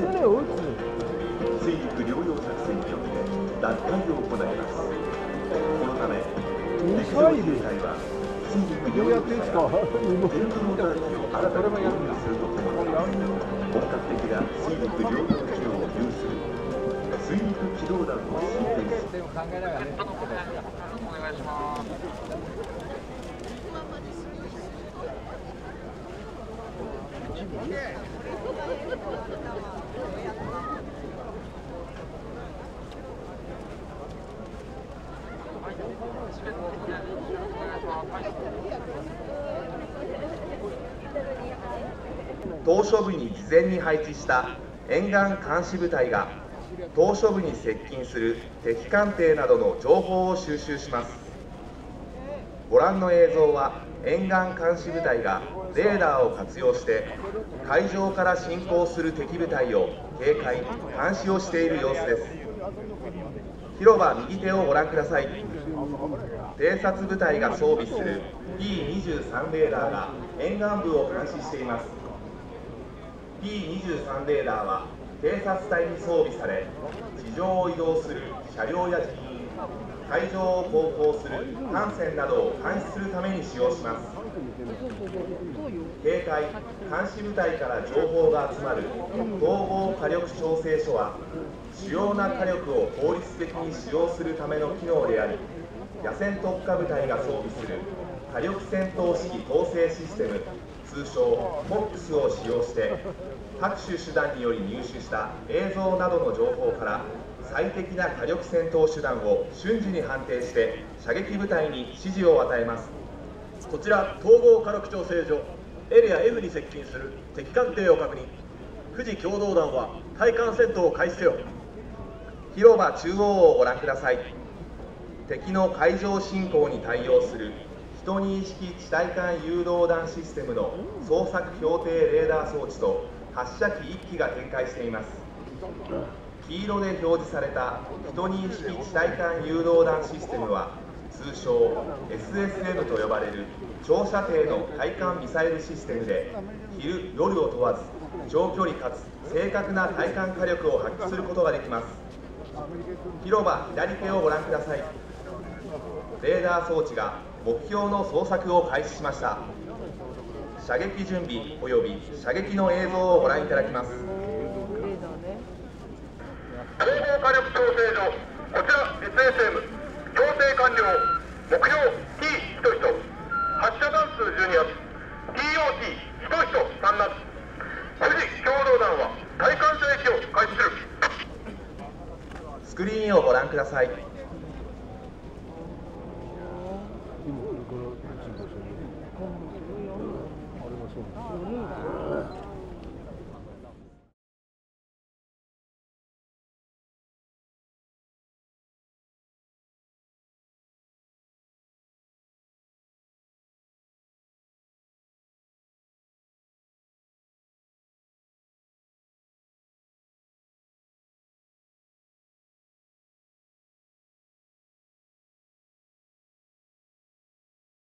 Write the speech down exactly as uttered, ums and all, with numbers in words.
れを打つ水陸両用作戦によって奪回を行います。このため陸上自衛隊は水陸両用作戦や電空モーター機を新たに導入するとともに本格的な水陸両用機能を有する水陸機動団を進展する。お願いします。島しょ部に事前に配置した沿岸監視部隊が島しょ部に接近する敵艦艇などの情報を収集します。ご覧の映像は沿岸監視部隊がレーダーを活用して海上から進行する敵部隊を警戒・監視をしている様子です。広場右手をご覧ください。偵察部隊が装備する ピーにじゅうさん レーダーが沿岸部を監視しています。ピーにじゅうさん レーダーは偵察隊に装備され、地上を移動する車両や人員、海上を航行する艦船などを監視するために使用します。警戒・監視部隊から情報が集まる統合火力調整所は、主要な火力を効率的に使用するための機能であり、野戦特化部隊が装備する火力戦闘式統制システム、通称 フォックス を使用して、各種手段により入手した映像などの情報から、最適な火力戦闘手段を瞬時に判定して、射撃部隊に指示を与えます。こちら統合火力調整所エリア エフ に接近する敵艦艇を確認。富士共同団は対艦戦闘を開始せよ。広場中央をご覧ください。敵の海上侵攻に対応するじゅうに式地対艦誘導弾システムの捜索標定レーダー装置と発射機いっ機が展開しています。黄色で表示されたじゅうに式地対艦誘導弾システムは、通称 エスエスエム と呼ばれる長射程の対艦ミサイルシステムで、昼・夜を問わず長距離かつ正確な対艦火力を発揮することができます。広場左手をご覧ください。レーダー装置が目標の捜索を開始しました。射撃準備及び射撃の映像をご覧いただきます。統合火力調整所、こちら エスエスエム調整完了。目標 ティーいちいち、発射弾数じゅうに発、 ティーオーティーいちいちさんなな。富士共同団は対艦射撃を開始する。スクリーンをご覧ください。